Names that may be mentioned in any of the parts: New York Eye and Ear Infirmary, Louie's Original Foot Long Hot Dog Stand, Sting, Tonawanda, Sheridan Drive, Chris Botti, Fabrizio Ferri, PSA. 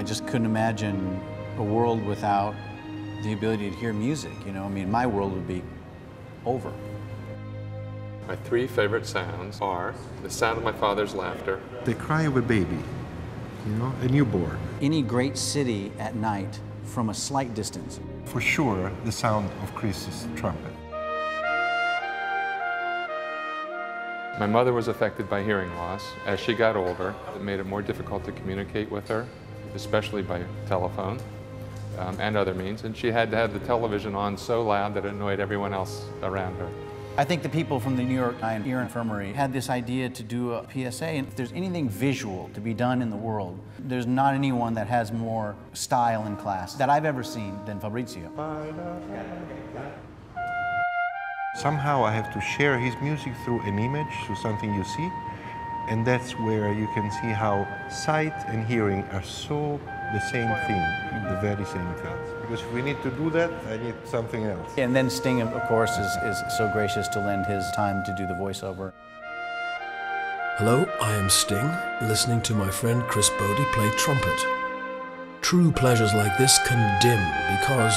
I just couldn't imagine a world without the ability to hear music, you know? I mean, my world would be over. My three favorite sounds are the sound of my father's laughter, the cry of a baby, you know, a newborn. Any great city at night from a slight distance. For sure, the sound of Chris's trumpet. My mother was affected by hearing loss. As she got older, it made it more difficult to communicate with her, especially by telephone and other means. And she had to have the television on so loud that it annoyed everyone else around her. I think the people from the New York Eye and Ear Infirmary had this idea to do a PSA, and if there's anything visual to be done in the world, there's not anyone that has more style in class that I've ever seen than Fabrizio. Somehow I have to share his music through an image, through something you see, and that's where you can see how sight and hearing are so the same thing, the very same thing. Because if we need to do that, I need something else. And then Sting, of course, is so gracious to lend his time to do the voiceover. Hello, I am Sting, listening to my friend Chris Botti play trumpet. True pleasures like this can dim because,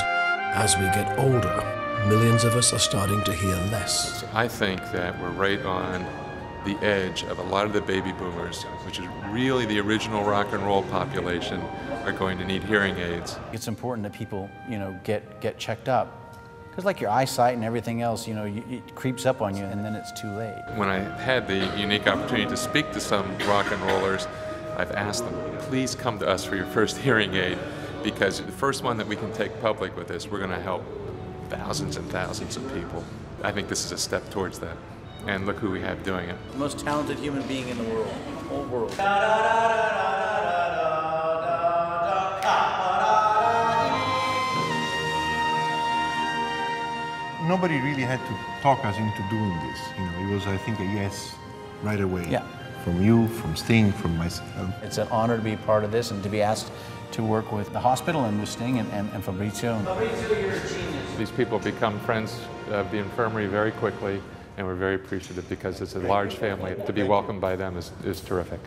as we get older, millions of us are starting to hear less. I think that we're right on the edge of a lot of the baby boomers, which is really the original rock and roll population, are going to need hearing aids. It's important that people, you know, get checked up. Because like your eyesight and everything else, you know, it creeps up on you and then it's too late. When I had the unique opportunity to speak to some rock and rollers, I've asked them, please come to us for your first hearing aid, because the first one that we can take public with this, we're going to help thousands and thousands of people. I think this is a step towards that. And look who we have doing it. The most talented human being in the world, the whole world. Nobody really had to talk us into doing this. You know, it was, I think, a yes right away. Yeah. From you, from Sting, from myself. It's an honor to be part of this and to be asked to work with the hospital and with Sting and Fabrizio. Fabrizio, you're a genius. These people become friends of the infirmary very quickly, and we're very appreciative because it's a large family. To be welcomed by them is terrific.